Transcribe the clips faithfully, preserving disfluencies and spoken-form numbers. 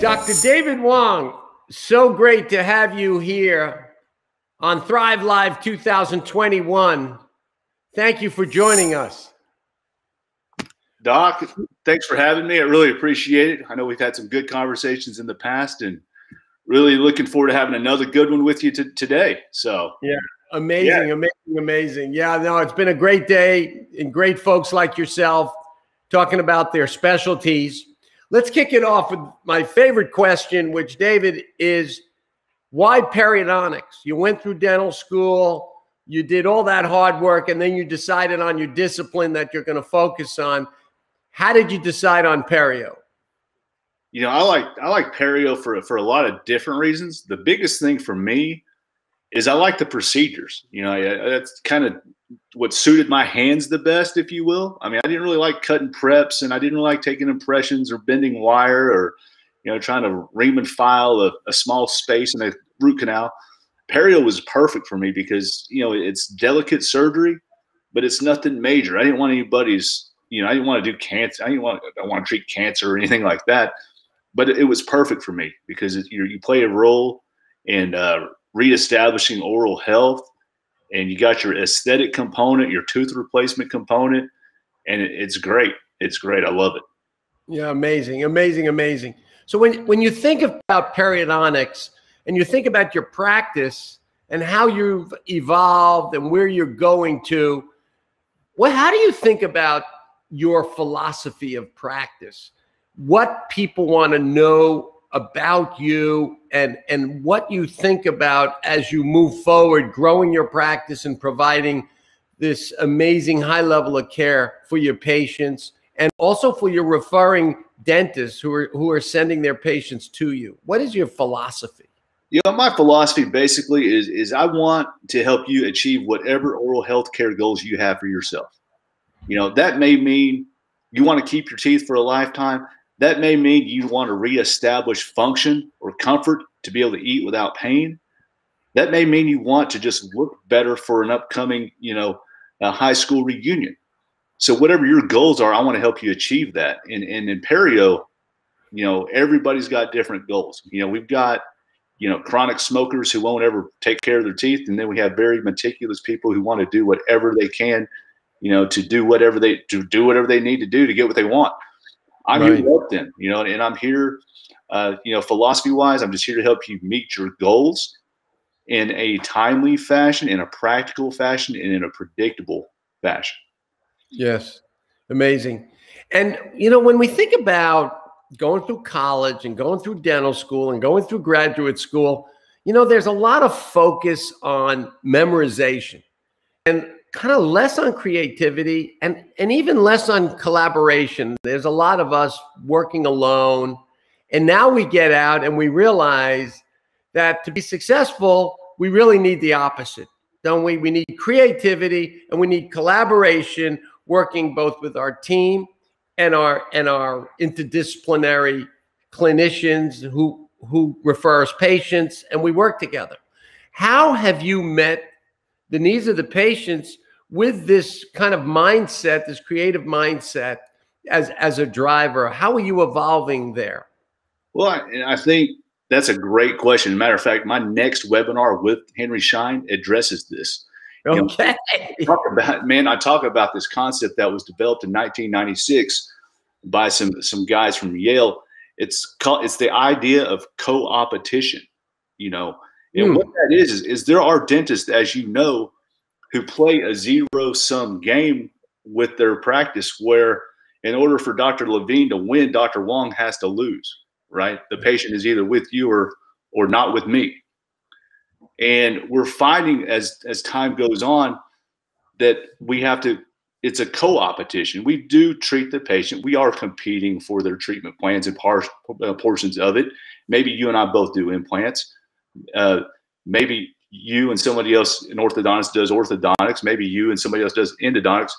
Doctor David Wong, so great to have you here on Thrive Live two thousand twenty-one. Thank you for joining us. Doc, thanks for having me. I really appreciate it. I know we've had some good conversations in the past and really looking forward to having another good one with you today. So yeah, amazing, yeah. amazing, amazing. Yeah, no, it's been a great day and great folks like yourself talking about their specialties. Let's kick it off with my favorite question, which, David, is why periodontics? You went through dental school, you did all that hard work, and then you decided on your discipline that you're going to focus on. How did you decide on perio? You know, I like I like perio for, for a lot of different reasons. The biggest thing for me is I like the procedures. You know, I, that's kind of what suited my hands the best, if you will. I mean, I didn't really like cutting preps, and I didn't like taking impressions or bending wire or, you know, trying to ream and file a, a small space in a root canal. Perio was perfect for me because, you know, it's delicate surgery, but it's nothing major. I didn't want anybody's, you know, I didn't want to do cancer. I didn't want I want to treat cancer or anything like that. But it was perfect for me because it, you know, you play a role in uh, reestablishing oral health, and you got your aesthetic component, your tooth replacement component, and it, it's great. It's great. I love it. Yeah, amazing, amazing, amazing. So when when you think about periodontics and you think about your practice and how you've evolved and where you're going to, well, how do you think about your philosophy of practice, what people want to know about you, and and what you think about as you move forward, growing your practice and providing this amazing high level of care for your patients and also for your referring dentists who are, who are sending their patients to you? What is your philosophy? You know, my philosophy basically is, is I want to help you achieve whatever oral health care goals you have for yourself. You know, that may mean you want to keep your teeth for a lifetime. That may mean you want to reestablish function or comfort to be able to eat without pain. That may mean you want to just look better for an upcoming, you know, uh, high school reunion. So whatever your goals are, I want to help you achieve that. And, and in perio, you know, everybody's got different goals. You know, we've got, you know, chronic smokers who won't ever take care of their teeth. And then we have very meticulous people who want to do whatever they can, you know, to do whatever they to do whatever they need to do to get what they want. I'm right. here to help them, you know, and I'm here, uh, you know, philosophy wise, I'm just here to help you meet your goals in a timely fashion, in a practical fashion, and in a predictable fashion. Yes. Amazing. And, you know, when we think about going through college and going through dental school and going through graduate school, you know, there's a lot of focus on memorization and kind of less on creativity and, and even less on collaboration. There's a lot of us working alone. And now we get out and we realize that to be successful, we really need the opposite, don't we? We need creativity and we need collaboration, working both with our team and our, and our interdisciplinary clinicians who, who refers patients, and we work together. How have you met the needs of the patients with this kind of mindset, this creative mindset as, as a driver? How are you evolving there? Well, I, I think that's a great question. As a matter of fact, my next webinar with Henry Schein addresses this. Okay. You know, talk about, man, I talk about this concept that was developed in nineteen ninety-six by some, some guys from Yale. It's called, it's the idea of co-opetition, you know. And what that is, is, is there are dentists, as you know, who play a zero-sum game with their practice where in order for Doctor Levine to win, Doctor Wong has to lose, right? The patient is either with you or, or not with me. And we're finding as, as time goes on that we have to, it's a co-opetition. We do treat the patient. We are competing for their treatment plans and par uh, portions of it. Maybe you and I both do implants. Uh, maybe you and somebody else in orthodontics does orthodontics. Maybe you and somebody else does endodontics.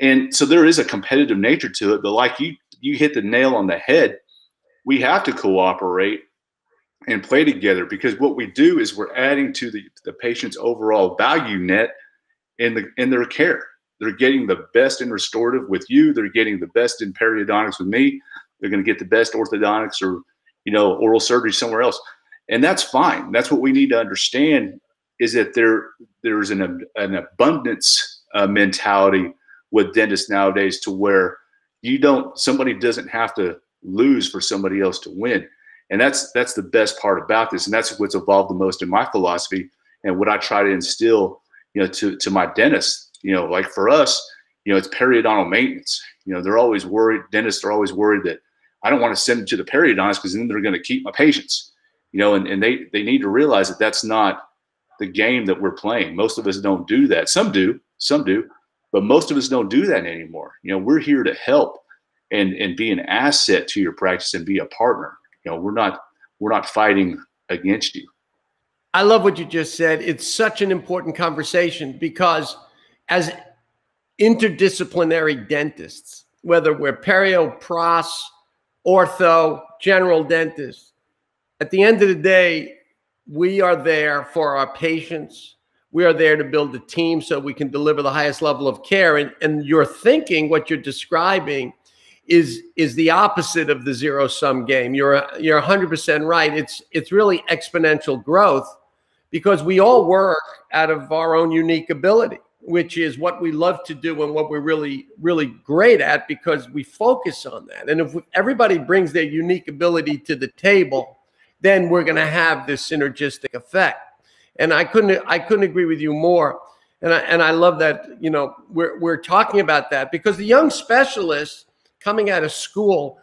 And so there is a competitive nature to it. But like you, you hit the nail on the head. We have to cooperate and play together because what we do is we're adding to the, the patient's overall value net in the in their care. They're getting the best in restorative with you. They're getting the best in periodontics with me. They're going to get the best orthodontics or, you know, oral surgery somewhere else. And that's fine. That's what we need to understand, is that there, there's an, an abundance uh, mentality with dentists nowadays, to where you don't, somebody doesn't have to lose for somebody else to win. And that's, that's the best part about this. And that's what's evolved the most in my philosophy and what I try to instill, you know, to, to my dentists. You know, like for us, you know, it's periodontal maintenance. You know, they're always worried. Dentists are always worried that I don't want to send them to the periodontist because then they're going to keep my patients, you know, and, and they, they need to realize that that's not the game that we're playing. Most of us don't do that. Some do, some do, but most of us don't do that anymore. You know, we're here to help and, and be an asset to your practice and be a partner. You know, we're not, we're not fighting against you. I love what you just said. It's such an important conversation, because as interdisciplinary dentists, whether we're perio, pros, ortho, general dentists, at the end of the day, we are there for our patients. We are there to build a team so we can deliver the highest level of care. And, and you're thinking, what you're describing is, is the opposite of the zero-sum game. You're, you're one hundred percent right. It's, it's really exponential growth, because we all work out of our own unique ability, which is what we love to do and what we're really, really great at, because we focus on that. And if everybody brings their unique ability to the table, then we're going to have this synergistic effect. And I couldn't, I couldn't agree with you more. And I, and I love that, you know, we're, we're talking about that, because the young specialists coming out of school,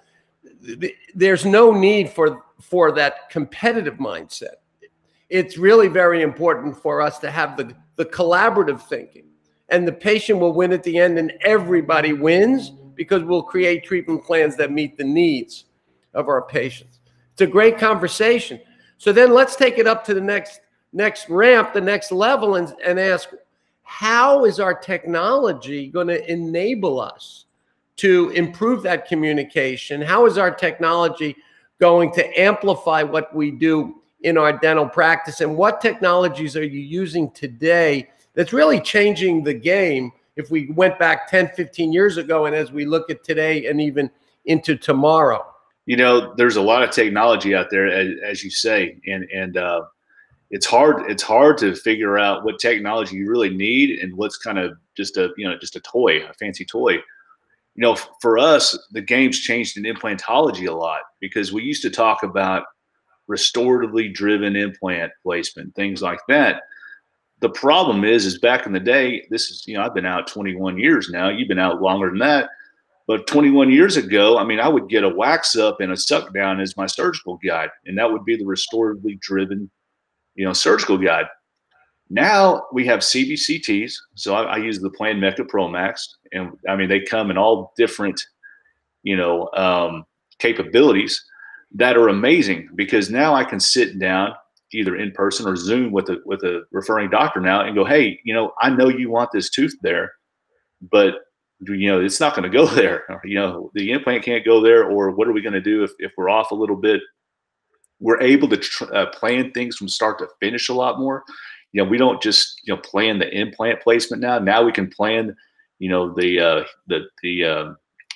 th there's no need for, for that competitive mindset. It's really very important for us to have the, the collaborative thinking, and the patient will win at the end, and everybody wins, because we'll create treatment plans that meet the needs of our patients. It's a great conversation. So then let's take it up to the next next ramp, the next level, and, and ask, how is our technology going to enable us to improve that communication? How is our technology going to amplify what we do in our dental practice? And what technologies are you using today that's really changing the game, if we went back ten, fifteen years ago, and as we look at today and even into tomorrow? You know, there's a lot of technology out there, as, as you say, and, and uh, it's hard. It's hard to figure out what technology you really need and what's kind of just a, you know, just a toy, a fancy toy. You know, for us, the game's changed in implantology a lot, because we used to talk about restoratively driven implant placement, things like that. The problem is, is back in the day, this is, you know, I've been out twenty-one years now. You've been out longer than that. But twenty-one years ago, I mean, I would get a wax up and a suck down as my surgical guide, and that would be the restoratively driven, you know, surgical guide. Now we have C B C Ts. So I, I use the Plan Mecca Pro Max, and I mean, they come in all different, you know, um, capabilities that are amazing, because now I can sit down either in person or Zoom with a, with a referring doctor now and go, hey, you know, I know you want this tooth there, but you know, it's not going to go there. You know, the implant can't go there, or what are we going to do if, if we're off a little bit? We're able to tr uh, plan things from start to finish a lot more. You know, we don't just, you know, plan the implant placement now. Now we can plan, you know, the, uh, the, the uh,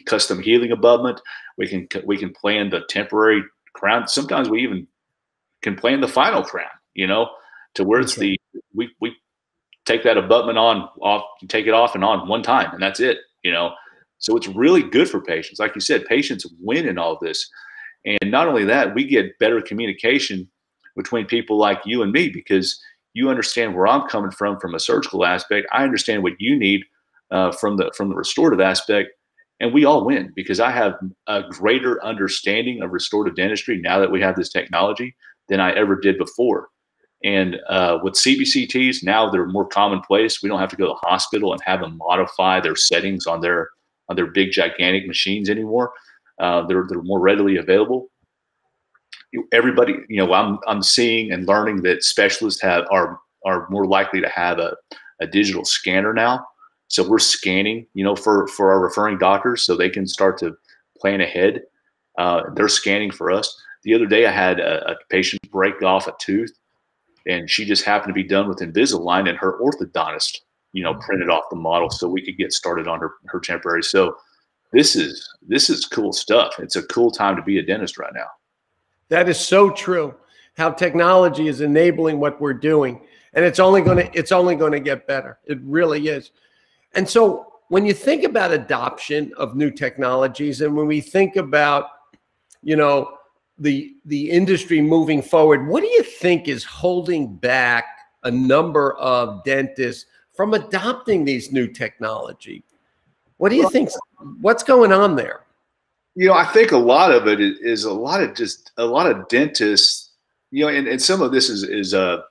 custom healing abutment. We can, we can plan the temporary crown. Sometimes we even can plan the final crown, you know, to where it's okay. the, we, we take that abutment on, off, take it off and on one time, and that's it. You know, so it's really good for patients. Like you said, patients win in all this. And not only that, we get better communication between people like you and me, because you understand where I'm coming from, from a surgical aspect. I understand what you need uh, from the, from the restorative aspect, and we all win, because I have a greater understanding of restorative dentistry now that we have this technology than I ever did before. And uh, with C B C Ts, now they're more commonplace. We don't have to go to the hospital and have them modify their settings on their on their big, gigantic machines anymore. Uh, they're, they're more readily available. Everybody, you know, I'm, I'm seeing and learning that specialists have are, are more likely to have a, a digital scanner now. So we're scanning, you know, for, for our referring doctors so they can start to plan ahead. Uh, they're scanning for us. The other day I had a, a patient break off a tooth, and she just happened to be done with Invisalign, and her orthodontist you know, printed off the model so we could get started on her, her temporary. So this is, this is cool stuff. It's a cool time to be a dentist right now. That is so true. How technology is enabling what we're doing, and it's only going to, it's only going to get better. It really is. And so when you think about adoption of new technologies, and when we think about, you know, the, the industry moving forward, what do you think is holding back a number of dentists from adopting these new technology? What do you think? What's going on there? You know, I think a lot of it is a lot of just a lot of dentists, you know, and, and some of this is, is uh,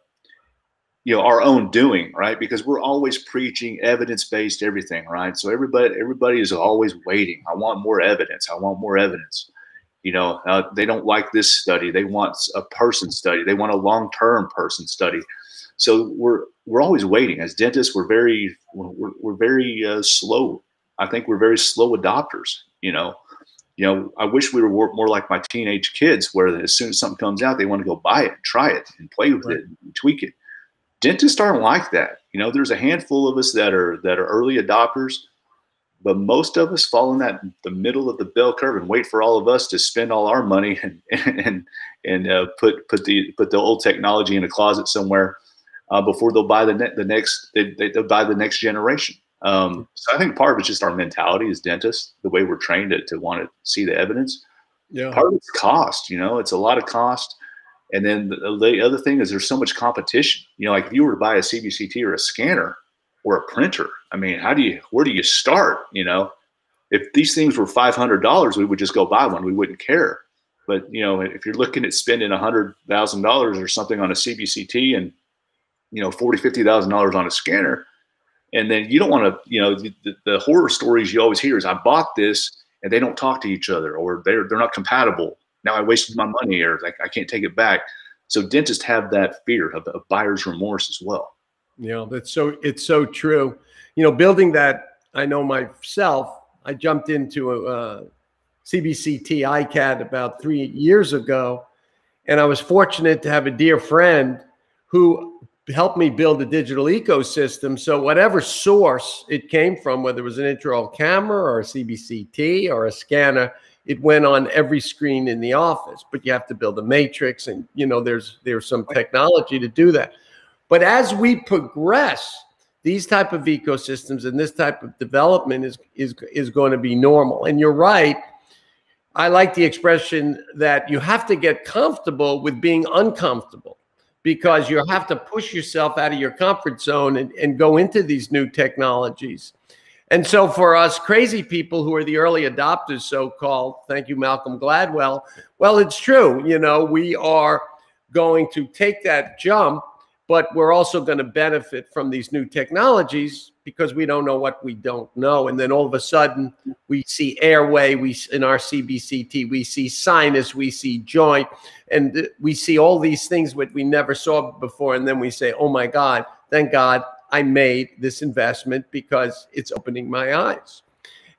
you know, our own doing, right? Because we're always preaching evidence-based everything, right? So everybody, everybody is always waiting. I want more evidence. I want more evidence. You know, uh, they don't like this study. They want a person study. They want a long-term person study. So we're we're always waiting. As dentists, we're very we're we're very uh, slow. I think we're very slow adopters. You know, you know. I wish we were more like my teenage kids, where as soon as something comes out, they want to go buy it, try it, and play with it, and tweak it. Dentists aren't like that. You know, there's a handful of us that are that are early adopters, but most of us fall in that the middle of the bell curve and wait for all of us to spend all our money and and and uh, put put the put the old technology in a closet somewhere uh, before they'll buy the ne the next they, they'll buy the next generation. Um, so I think part of it's just our mentality as dentists, the way we're trained to to want to see the evidence. Yeah. Part of it's cost. You know, it's a lot of cost. And then the, the other thing is there's so much competition. You know, like if you were to buy a C B C T or a scanner or a printer, I mean, how do you, where do you start? You know, if these things were five hundred dollars, we would just go buy one. We wouldn't care. But, you know, if you're looking at spending one hundred thousand dollars or something on a C B C T and, you know, forty thousand, fifty thousand dollars on a scanner, and then you don't want to, you know, the, the horror stories you always hear is I bought this and they don't talk to each other, or they're, they're not compatible. Now I wasted my money, or like I can't take it back. So dentists have that fear of, of buyer's remorse as well. Yeah, that's so, it's so true. You know, building that, I know myself, I jumped into a, a C B C T iCAT about three years ago, and I was fortunate to have a dear friend who helped me build a digital ecosystem. So whatever source it came from, whether it was an intraoral camera or a C B C T or a scanner, it went on every screen in the office. But you have to build a matrix, and you know, there's there's some technology to do that. But as we progress, these type of ecosystems and this type of development is, is, is going to be normal. And you're right. I like the expression that you have to get comfortable with being uncomfortable, because you have to push yourself out of your comfort zone and, and go into these new technologies. And so for us crazy people who are the early adopters, so-called, thank you, Malcolm Gladwell, well, it's true. You know, we are going to take that jump, but we're also going to benefit from these new technologies because we don't know what we don't know. And then all of a sudden we see airway, we in our C B C T, we see sinus, we see joint, and we see all these things that we never saw before. And then we say, oh my God, thank God I made this investment, because it's opening my eyes.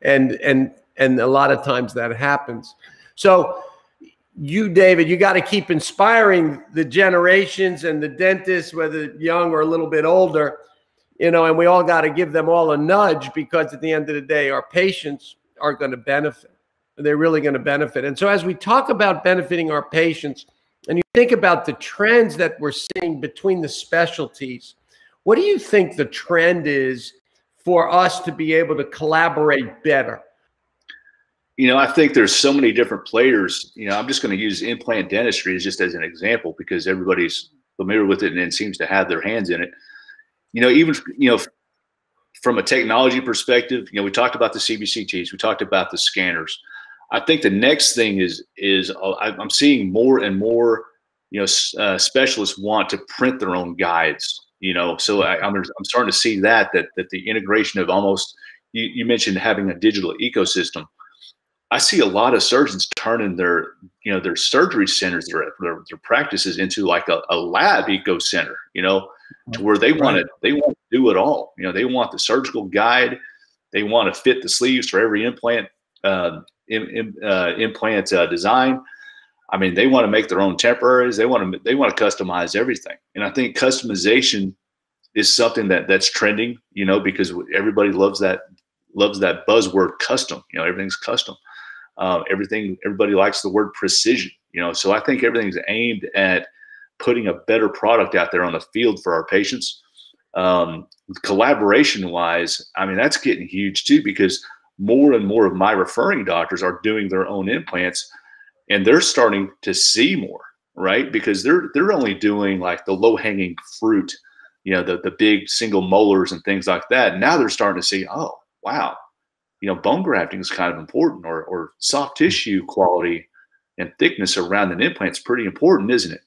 And, and, and a lot of times that happens. So you, David, you got to keep inspiring the generations and the dentists, whether young or a little bit older, you know, and we all got to give them all a nudge, because at the end of the day, our patients are going to benefit. They're really going to benefit. And so as we talk about benefiting our patients, and you think about the trends that we're seeing between the specialties, what do you think the trend is for us to be able to collaborate better? You know, I think there's so many different players. You know, I'm just going to use implant dentistry just as an example, because everybody's familiar with it and, and seems to have their hands in it. You know, even, you know, from a technology perspective, you know, we talked about the C B C Ts, we talked about the scanners. I think the next thing is, is I'm seeing more and more, you know, uh, specialists want to print their own guides, you know, so I, I'm, I'm starting to see that, that, that the integration of almost, you, you mentioned having a digital ecosystem. I see a lot of surgeons turning their, you know, their surgery centers, their, their, their practices into like a, a lab eco center, you know, to where they want to, they want to do it all. You know, they want the surgical guide, they want to fit the sleeves for every implant, uh, in, in, uh, implant uh, design. I mean, they want to make their own temporaries. They want to, they want to customize everything. And I think customization is something that that's trending, you know, because everybody loves that, loves that buzzword custom, you know, everything's custom. Uh, everything, everybody likes the word precision, you know, so I think everything's aimed at putting a better product out there on the field for our patients. Um, collaboration wise, I mean, that's getting huge too, because more and more of my referring doctors are doing their own implants, and they're starting to see more, right? Because they're, they're only doing like the low hanging fruit, you know, the, the big single molars and things like that. And now they're starting to see, oh, wow, you know, bone grafting is kind of important, or, or soft tissue quality and thickness around an implant is pretty important, isn't it?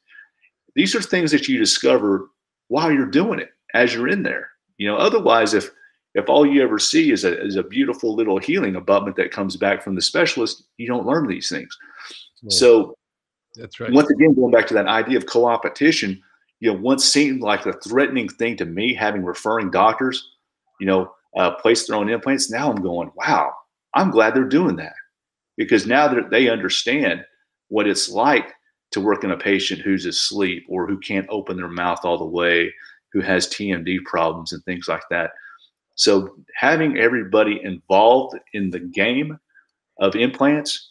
These are things that you discover while you're doing it, as you're in there, you know. Otherwise, if, if all you ever see is a, is a beautiful little healing abutment that comes back from the specialist, you don't learn these things. Yeah. So that's right. Once again, going back to that idea of co-opetition, you know, once seemed like the threatening thing to me, having referring doctors, you know, uh, place their own implants. Now I'm going, wow, I'm glad they're doing that, because now that they understand what it's like to work in a patient who's asleep, or who can't open their mouth all the way, who has T M D problems and things like that. So having everybody involved in the game of implants,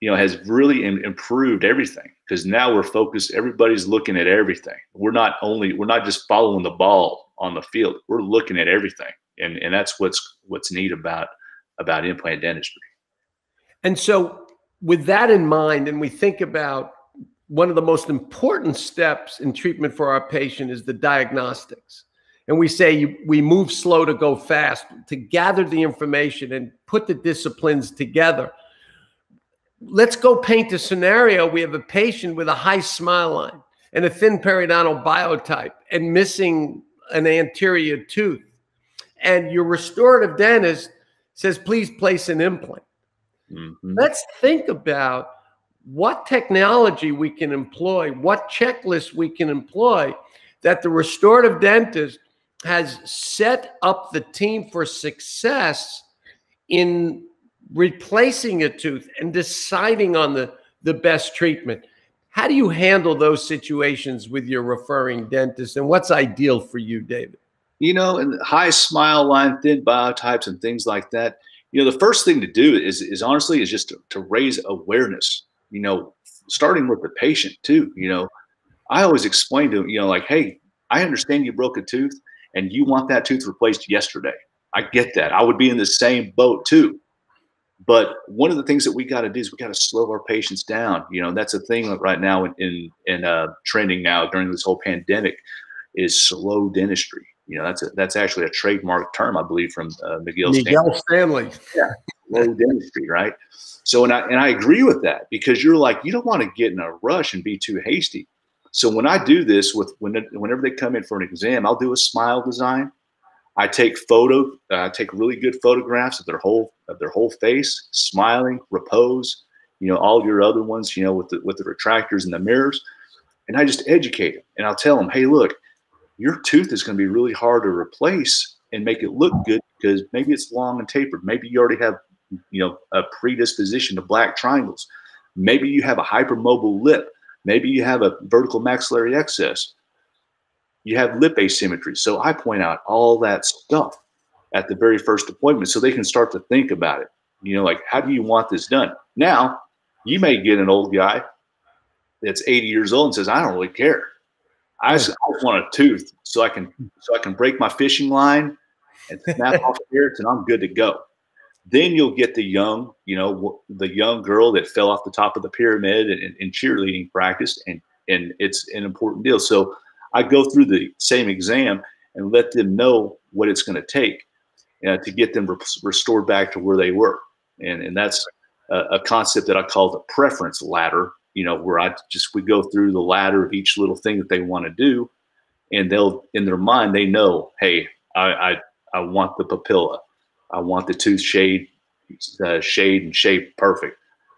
you know, has really im- improved everything, because now we're focused. Everybody's looking at everything. We're not only, we're not just following the ball on the field. We're looking at everything. And, and that's what's, what's neat about, about implant dentistry. And so with that in mind, and we think about one of the most important steps in treatment for our patient is the diagnostics. And we say you, we move slow to go fast, to gather the information and put the disciplines together. Let's go paint a scenario. We have a patient with a high smile line and a thin periodontal biotype and missing an anterior tooth. And your restorative dentist says, please place an implant. Mm-hmm. Let's think about what technology we can employ, what checklists we can employ, that the restorative dentist has set up the team for success in replacing a tooth and deciding on the, the best treatment. How do you handle those situations with your referring dentist, and what's ideal for you, David? You know, and high smile line, thin biotypes and things like that, you know, the first thing to do is, is honestly is just to, to raise awareness. You know, starting with the patient too, you know, I always explain to them, you know, like, hey, I understand you broke a tooth and you want that tooth replaced yesterday. I get that. I would be in the same boat too. But one of the things that we got to do is we got to slow our patients down. You know, that's a thing right now in, in, in uh, trending now during this whole pandemic is slow dentistry. You know, that's a, that's actually a trademark term, I believe, from uh, Miguel Stanley. Miguel Stanley. Yeah. Slow dentistry, right? So, and I, and I agree with that, because you're like, you don't want to get in a rush and be too hasty. So when I do this with, when, whenever they come in for an exam, I'll do a smile design. I take photo, I uh, take really good photographs of their whole, of their whole face, smiling, repose, you know, all your other ones, you know, with the, with the retractors and the mirrors. And I just educate them, and I'll tell them, hey, look, your tooth is going to be really hard to replace and make it look good, because maybe it's long and tapered. Maybe you already have, you know, a predisposition to black triangles. Maybe you have a hypermobile lip. Maybe you have a vertical maxillary excess. You have lip asymmetry. So I point out all that stuff at the very first appointment, so they can start to think about it. You know, like, how do you want this done? Now, you may get an old guy that's eighty years old and says, I don't really care. I just, I just want a tooth so I can, so I can break my fishing line and snap off carrots, and I'm good to go. Then you'll get the young, you know, the young girl that fell off the top of the pyramid in, in cheerleading practice, and and it's an important deal. So I go through the same exam and let them know what it's going to take uh, to get them re restored back to where they were, and and that's a, a concept that I call the preference ladder. You know, where I just we go through the ladder of each little thing that they want to do, and they'll in their mind they know, hey, I I, I want the papilla. I want the tooth shade, uh, shade and shape perfect.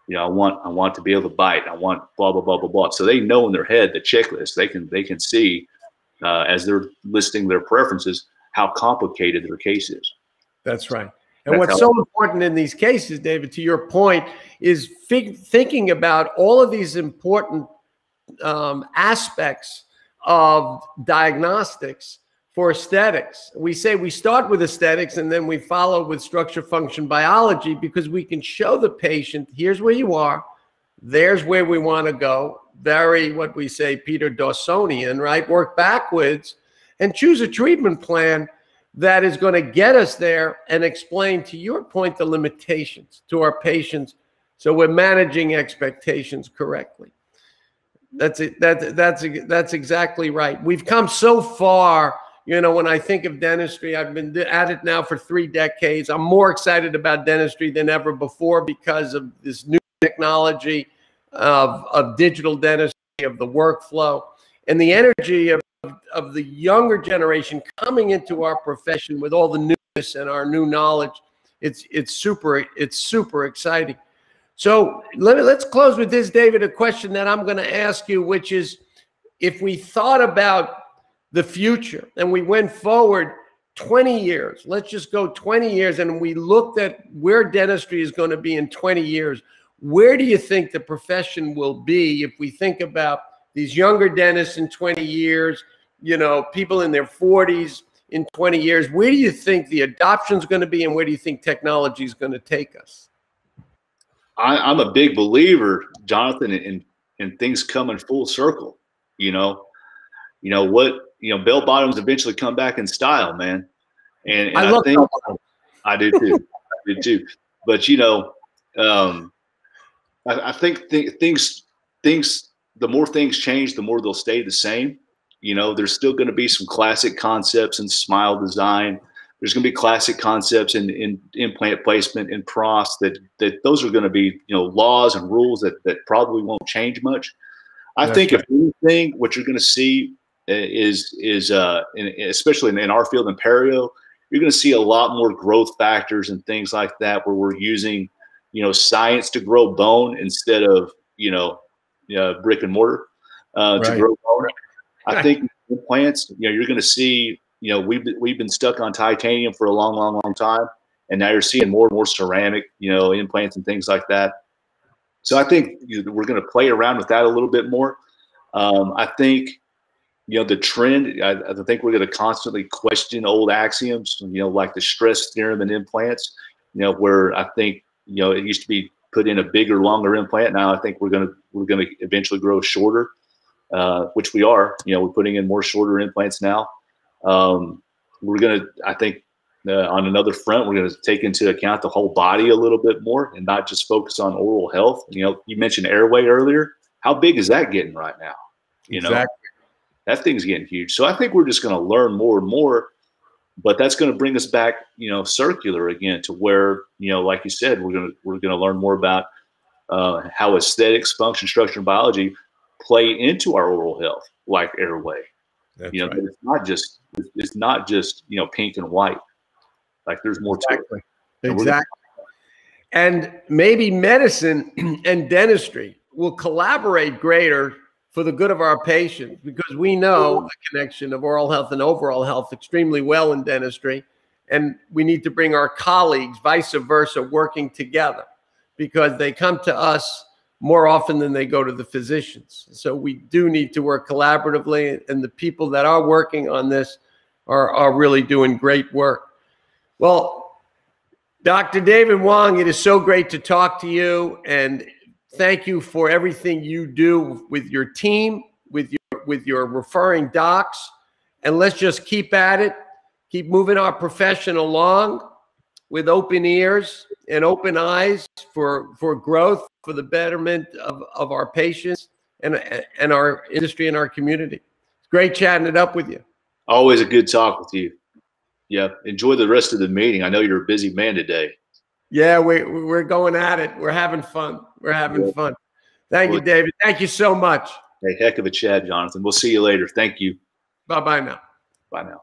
You know, I want, I want to be able to bite. I want blah, blah, blah, blah, blah. So they know in their head, the checklist, they can, they can see uh, as they're listing their preferences, how complicated their case is. That's right. And That's what's so important in these cases, David, to your point, is thinking about all of these important um, aspects of diagnostics for aesthetics. We say we start with aesthetics and then we follow with structure, function, biology, because we can show the patient, here's where you are, there's where we want to go, very, what we say, Peter Dawsonian, right? Work backwards and choose a treatment plan that is going to get us there and explain, to your point, the limitations to our patients so we're managing expectations correctly. That's it. That, that's, that's exactly right. We've come so far. You know, when I think of dentistry, I've been at it now for three decades. I'm more excited about dentistry than ever before because of this new technology of, of digital dentistry, of the workflow, and the energy of, of the younger generation coming into our profession with all the newness and our new knowledge. It's, it's, super, it's super exciting. So let me, let's close with this, David, a question that I'm going to ask you, which is, if we thought about the future and we went forward twenty years, let's just go twenty years, and we looked at where dentistry is going to be in twenty years, where do you think the profession will be if we think about these younger dentists in twenty years, you know, people in their forties in twenty years? Where do you think the adoption is going to be, and where do you think technology is going to take us? I, I'm a big believer, Jonathan, in, in things coming full circle, you know. You know what? You know, bell bottoms eventually come back in style, man. And, and I, I think I do too. I do too. But you know, um, I, I think th things things the more things change, the more they'll stay the same. You know, there's still going to be some classic concepts in smile design. There's going to be classic concepts in, in implant placement and pros that that those are going to be, you know, laws and rules that that probably won't change much. I That's think right. if anything, what you're going to see is is uh in, especially in, in our field in perio, you're going to see a lot more growth factors and things like that, where we're using, you know, science to grow bone instead of, you know, uh, brick and mortar uh, right. to grow bone. I think implants, you know, you're going to see, you know, we've we've been stuck on titanium for a long, long, long time, and now you're seeing more and more ceramic, you know, implants and things like that. So I think we're going to play around with that a little bit more. Um, I think. You know, the trend, I, I think we're going to constantly question old axioms, you know, like the stress theorem in implants, you know, where I think, you know, it used to be put in a bigger, longer implant. Now I think we're going to, we're going to eventually grow shorter, uh, which we are, you know, we're putting in more shorter implants now. Um, we're going to, I think uh, on another front, we're going to take into account the whole body a little bit more and not just focus on oral health. You know, you mentioned airway earlier. How big is that getting right now? You know? Exactly. That thing's getting huge. So I think we're just going to learn more and more, but that's going to bring us back, you know, circular again to where, you know, like you said, we're going to, we're going to learn more about uh, how aesthetics, function, structure, and biology play into our oral health, like airway. That's you know, right. It's not just, it's not just, you know, pink and white. Like there's more exactly. to it. And exactly. And maybe medicine and dentistry will collaborate greater for the good of our patients, because we know the connection of oral health and overall health extremely well in dentistry. And we need to bring our colleagues, vice versa, working together, because they come to us more often than they go to the physicians. So we do need to work collaboratively, and the people that are working on this are, are really doing great work. Well, Doctor David Wong, it is so great to talk to you, and thank you for everything you do with your team, with your, with your referring docs. And let's just keep at it. Keep moving our profession along with open ears and open eyes for, for growth, for the betterment of, of our patients and, and our industry and our community. It's great chatting it up with you. Always a good talk with you. Yeah. Enjoy the rest of the meeting. I know you're a busy man today. Yeah, we, we're going at it. We're having fun. We're having yeah. fun. Thank well, you, David. Thank you so much. Hey, heck of a chat, Jonathan. We'll see you later. Thank you. Bye-bye now. Bye now.